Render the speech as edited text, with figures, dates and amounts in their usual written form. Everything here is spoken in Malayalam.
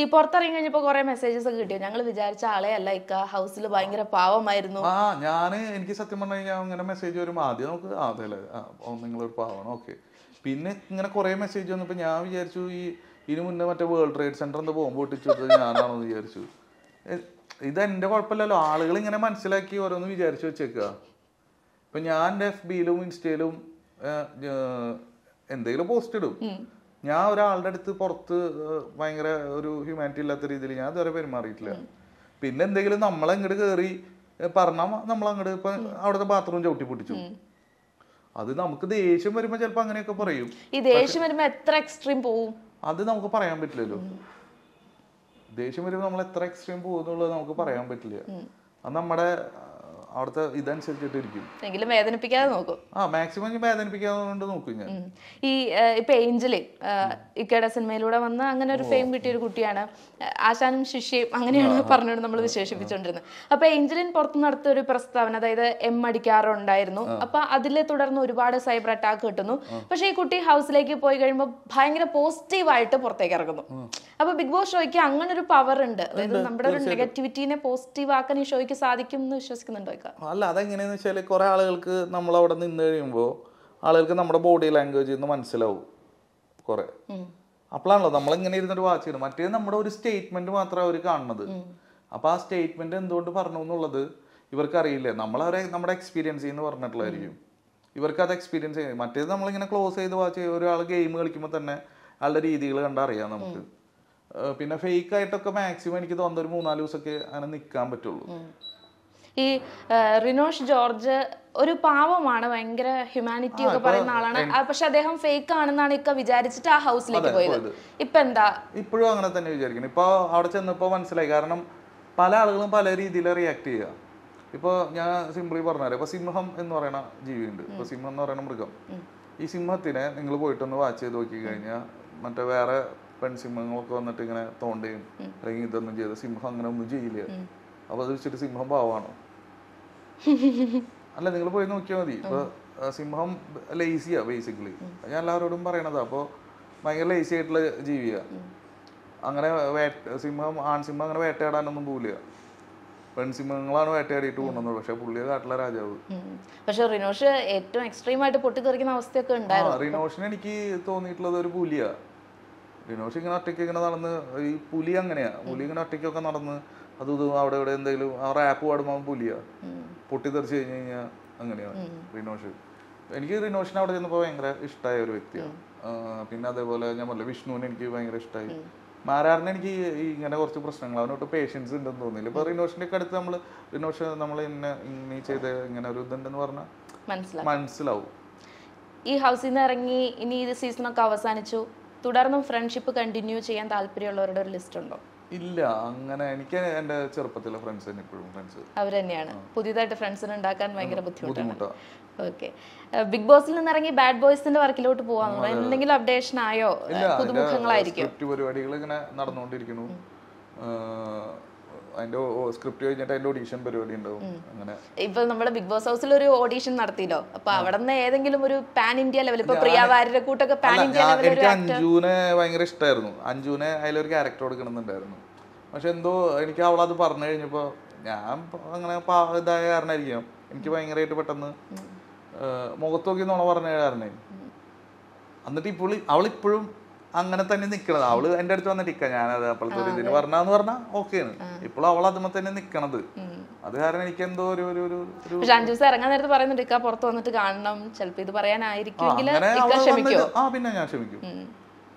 ഈ പുറത്തിറങ്ങി കഴിഞ്ഞപ്പോ കുറെ മെസ്സേജസ് ഒക്കെ കിട്ടിയോ? ഞങ്ങൾ വിചാരിച്ച ആളെ അല്ല ഇക്ക, ഹൗസിൽ ഭയങ്കര പാവമായിരുന്നു. ആ ഞാന് എനിക്ക് സത്യം പറഞ്ഞു കഴിഞ്ഞാൽ അങ്ങനെ മെസ്സേജ് വരും, ആദ്യം നമുക്ക് അതല്ലേ നിങ്ങളൊരു പാവമാണ് ഓക്കെ. പിന്നെ ഇങ്ങനെ കുറെ മെസ്സേജ് വന്നപ്പോൾ ഞാൻ വിചാരിച്ചു ഈ ഇതിനു മുന്നേ മറ്റേ വേൾഡ് ട്രേഡ് സെന്റർ എന്ന് ബോംബ് പൊട്ടിച്ചിട്ട് ഞാനാണോ വിചാരിച്ചു. ഇതെന്റെ കുഴപ്പമില്ലല്ലോ, ആളുകൾ ഇങ്ങനെ മനസ്സിലാക്കി ഓരോന്ന് വിചാരിച്ചു വെച്ചേക്കുക. ഇപ്പൊ ഞാൻ FBയിലും ഇൻസ്റ്റയിലും എന്തെങ്കിലും പോസ്റ്റ് ഇടും. ഞാൻ ഒരാളുടെ അടുത്ത് പുറത്ത് ഭയങ്കര ഒരു ഹ്യൂമാനിറ്റി ഇല്ലാത്ത രീതിയിൽ ഞാൻ ഇതുവരെ പെരുമാറിയിട്ടില്ല. പിന്നെ എന്തെങ്കിലും നമ്മളങ്ങോട്ട് കയറി പറഞ്ഞാൽ നമ്മളങ്ങോട്ട് ഇപ്പൊ അവിടുത്തെ ബാത്റൂം ചവിട്ടി പൊട്ടിച്ചു, അത് നമുക്ക് ദേഷ്യം വരുമ്പോ ചിലപ്പോ അങ്ങനെയൊക്കെ പറയും. ഈ ദേഷ്യം വരുമ്പോ എത്ര എക്സ്ട്രീം പോവും അത് നമുക്ക് പറയാൻ പറ്റില്ലല്ലോ. ദേഷ്യം വരുമ്പോൾ നമ്മൾ എത്ര എക്സ്ട്രീം പോകുന്നുള്ളത് നമുക്ക് പറയാൻ പറ്റില്ല, അത് നമ്മുടെ അവിടുത്തെ ഇതനുസരിച്ചിട്ട് ഇരിക്കും. എങ്കിലും വേദനിപ്പിക്കാതെ നോക്കും. ആ മാക്സിമം വേദനിപ്പിക്കാതെ കൊണ്ട് നോക്കും ഞാൻ. ഈ ഇപ്പൊ ഏഞ്ചല് ഇക്കയുടെ സിനിമയിലൂടെ വന്ന് അങ്ങനെ ഒരു ഫെയിം കിട്ടിയൊരു കുട്ടിയാണ്, ആശാനും ശിഷ്യയും അങ്ങനെയാണ് പറഞ്ഞോട് നമ്മൾ വിശേഷിപ്പിച്ചോണ്ടിരുന്നത്. അപ്പൊ ഏഞ്ചലിൻ പുറത്തു നടത്തിയ ഒരു പ്രസ്താവന, അതായത് എമ്മടിക്കാറുണ്ടായിരുന്നു, അപ്പൊ അതിലെ തുടർന്ന് ഒരുപാട് സൈബർ അറ്റാക്ക് കിട്ടുന്നു. പക്ഷെ ഈ കുട്ടി ഹൗസിലേക്ക് പോയി കഴിയുമ്പോൾ ഭയങ്കര പോസിറ്റീവായിട്ട് പുറത്തേക്ക് ഇറങ്ങുന്നു. അപ്പൊ ബിഗ് ബോസ് ഷോയ്ക്ക് അങ്ങനെ ഒരു പവർ ഉണ്ട്, അതായത് നമ്മുടെ ഒരു നെഗറ്റിവിറ്റീനെ പോസിറ്റീവ് ആക്കാൻ ഈ ഷോയ്ക്ക് സാധിക്കും എന്ന് വിശ്വസിക്കുന്നുണ്ടോ? അല്ല അതെങ്ങനെയാന്ന് വെച്ചാല് കുറെ ആളുകൾക്ക് നമ്മൾ അവിടെ നിന്ന് കഴിയുമ്പോൾ ആളുകൾക്ക് നമ്മുടെ ബോഡി ലാംഗ്വേജിൽ നിന്ന് മനസ്സിലാവും കുറെ. അപ്പോഴാണല്ലോ നമ്മളിങ്ങനെ ഇരുന്നൊരു വാച്ച് ചെയ്യണം. മറ്റേ നമ്മുടെ ഒരു സ്റ്റേറ്റ്മെന്റ് മാത്രം അവർ കാണുന്നത്. അപ്പൊ ആ സ്റ്റേറ്റ്മെന്റ് എന്തുകൊണ്ട് പറഞ്ഞു എന്നുള്ളത് ഇവർക്കറിയില്ല. നമ്മളവരെ നമ്മുടെ എക്സ്പീരിയൻസ് എന്ന് പറഞ്ഞിട്ടുള്ളതായിരിക്കും, ഇവർക്ക് അത് എക്സ്പീരിയൻസ് ചെയ്യും. മറ്റേത് നമ്മളിങ്ങനെ ക്ലോസ് ചെയ്ത് വാച്ച് ചെയ്യും. ഒരാൾ ഗെയിം കളിക്കുമ്പോൾ തന്നെ ആളുടെ രീതികൾ കണ്ടറിയാം നമുക്ക്. പിന്നെ ഫേക്ക് ആയിട്ടൊക്കെ മാക്സിമം എനിക്ക് തോന്നുന്ന ഒരു 3-4 ദിവസമൊക്കെ അങ്ങനെ നിൽക്കാൻ പറ്റുള്ളൂ. ഈ റിനോഷ് ജോർജ് ഒരു പാവമാണ്, ഭയങ്കര ഹ്യൂമാനിറ്റി ഒക്കെ പറയുന്ന ആളാണ്, പക്ഷെ അദ്ദേഹം ഫേക്ക് ആണെന്നാണ് ഇക്ക വിചാരിച്ചിട്ട് ആ ഹൗസിലേക്ക് പോയത്. ഇപ്പൊ എന്താ ഇപ്പോഴും അങ്ങനെ തന്നെ വിചാരിക്കണം. ഇപ്പൊ അവിടെ ചെന്നപ്പോ മനസ്സിലായി, കാരണം പല ആളുകളും പല രീതിയിൽ റിയാക്ട് ചെയ്യുക. ഇപ്പൊ ഞാൻ സിംപിളി പറഞ്ഞാല് ഇപ്പൊ സിംഹം എന്ന് പറയുന്ന ജീവിയുണ്ട്. ഇപ്പൊ സിംഹം എന്ന് പറയുന്ന മൃഗം, ഈ സിംഹത്തിനെ നിങ്ങൾ പോയിട്ടൊന്ന് വാച്ച് ചെയ്ത് നോക്കി കഴിഞ്ഞാൽ മറ്റേ വേറെ പെൺസിംഹങ്ങളൊക്കെ വന്നിട്ട് ഇങ്ങനെ തോണ്ടുകയും അല്ലെങ്കിൽ ഇതൊന്നും ചെയ്ത്, സിംഹം അങ്ങനെ ഒന്നും ചെയ്യില്ല. അപ്പൊ അത് വെച്ചിട്ട് സിംഹം പാവമാണോ? അല്ല, നിങ്ങൾ പോയി നോക്കിയാൽ മതി. ഇപ്പൊ സിംഹം ലേസിയാ ബേസിക്കലി, ഞാൻ എല്ലാവരോടും പറയണതാ. അപ്പൊ ഭയങ്കര ലേസി ആയിട്ടുള്ള ജീവിയാ. അങ്ങനെ സിംഹം ആൺസിംഹം അങ്ങനെ വേട്ടയാടാനൊന്നും പോവില്ല, പെൺസിംഹങ്ങളാണ് വേട്ടയാടിയിട്ട് പോകുന്നത്. പക്ഷെ പുള്ളിയെ കാട്ടിലെ രാജാവ്. പക്ഷെ റിനോഷ് ഏറ്റവും എക്സ്ട്രീം ആയിട്ട് പൊട്ടിത്തെറിക്കുന്ന അവസ്ഥയൊക്കെ ഉണ്ടായിരുന്നു. റിനോഷിന് എനിക്ക് തോന്നിയിട്ടുള്ളത് ഒരു പുലിയാ. റിനോഷ് ഇങ്ങനെ ഒറ്റയ്ക്ക് ഇങ്ങനെ നടന്ന്, ഈ പുലി അങ്ങനെയാ, പുലി ഇങ്ങനെ ഒറ്റയ്ക്കൊക്കെ നടന്ന് അത് അവിടെ ഇവിടെ എന്തെങ്കിലും ആ റാപ്പ് പാടുമ്പോൾ പുലിയാ, പൊട്ടിത്തെറിച്ച് കഴിഞ്ഞ് കഴിഞ്ഞാൽ അങ്ങനെയാണ് റിനോഷ്. എനിക്ക് റിനോഷിനെ അവിടെ ചെന്നപ്പോൾ ഭയങ്കര ഇഷ്ടമായ ഒരു വ്യക്തിയാണ്. പിന്നെ അതേപോലെ ഞാൻ പറഞ്ഞ വിഷ്ണുവിനെ എനിക്ക് ഭയങ്കര ഇഷ്ടമായി. മാരാറിന് എനിക്ക് ഇങ്ങനെ കുറച്ച് പ്രശ്നങ്ങൾ, അവനോട്ട് പേഷ്യൻസ് ഉണ്ടെന്ന് തോന്നിയില്ല. ഇപ്പൊ റിനോഷിന്റെ ഒക്കെ അടുത്ത് നമ്മൾ ഇങ്ങനെ ചെയ്ത ഇങ്ങനെ ഒരു ഇതുണ്ടെന്ന് പറഞ്ഞാൽ മനസ്സിലാവും. ഈ ഹൗസിൽ നിന്ന് ഇറങ്ങി ഇനി ഇത് സീസണൊക്കെ അവസാനിച്ചു, തുടർന്നും ഫ്രണ്ട്ഷിപ്പ് കണ്ടിന്യൂ ചെയ്യാൻ താല്പര്യമുള്ളവരുടെ ഒരു ലിസ്റ്റ് ഉണ്ടോ? ഇല്ല, അങ്ങനെ എനിക്ക് എന്റെ ചെറുപ്പത്തിലെ ഫ്രണ്ട്സ് തന്നെ ഇപ്പോഴും ഫ്രണ്ട്സ് അവര് തന്നെയാണ്. പുതിയതായിട്ട് ഫ്രണ്ട്സിനെ ഉണ്ടാക്കാൻ ഭയങ്കര ബുദ്ധിമുട്ടാണ്. ഓക്കെ, ബിഗ് ബോസിൽ നിന്ന് ഇറങ്ങി ബാഡ് ബോയ്സിന്റെ വർക്കിലോട്ട് പോവാന്ന് എന്തെങ്കിലും അപ്ഡേഷൻ ആയോ? പുതുമുഖങ്ങളായിരിക്കും. പരിപാടികൾ ഇങ്ങനെ നടന്നുകൊണ്ടിരിക്കുന്നു. അതിന്റെ സ്ക്രിപ്റ്റ് കഴിഞ്ഞിട്ട് അതിന്റെ ഓഡീഷൻ പരിപാടി ഉണ്ടാവും. അങ്ങനെ ഇപ്പൊ നമ്മുടെ ബിഗ് ബോസ് ഹൗസിൽ ഒരു ഓഡീഷൻ നടത്തിയില്ലോ, അപ്പൊ അവിടെ നിന്ന് ഏതെങ്കിലും ഒരു പാൻ ഇന്ത്യ ലെവൽ, ഇപ്പൊ പ്രിയവാര്യരുടെ കൂട്ടൊക്കെ പാൻ ഇന്ത്യ ലെവൽ. എനിക്ക് അഞ്ജുനെ ഭയങ്കര ഇഷ്ടമായിരുന്നു. അഞ്ജുനെ അതിലൊരു ക്യാരക്ടർ കൊടുക്കണമെന്നുണ്ടായിരുന്നു. പക്ഷെ എന്തോ എനിക്ക് അവളത് പറഞ്ഞു കഴിഞ്ഞപ്പോ ഞാൻ അങ്ങനെ ഇതായ കാരണമായിരിക്കും എനിക്ക് ഭയങ്കരമായിട്ട് പെട്ടെന്ന് മുഖത്ത് നോക്കി നോണ പറഞ്ഞ കാരണേ. എന്നിട്ട് ഇപ്പോൾ അവളിപ്പോഴും അങ്ങനെ തന്നെ നിക്കണത്. അവള് എന്റെ അടുത്ത് വന്നിട്ട് ഇക്ക ഞാനത് അപ്പോഴത്തെ ഒരു ഇതിന് പറഞ്ഞാന്ന് പറഞ്ഞാൽ ഓക്കെയാണ്. ഇപ്പോഴും അവൾ അതുമ്മ തന്നെ നിക്കണത്. അത് കാരണം എനിക്ക് എന്തോ ഒരു ഇറങ്ങാൻ നേരത്തെ പറയുന്നുണ്ട് ഇക്ക പുറത്ത് വന്നിട്ട് കാണണം, ചിലപ്പോ ഇത് പറയാനായിരിക്കും. ആ പിന്നെ ഞാൻ ക്ഷമിക്കും.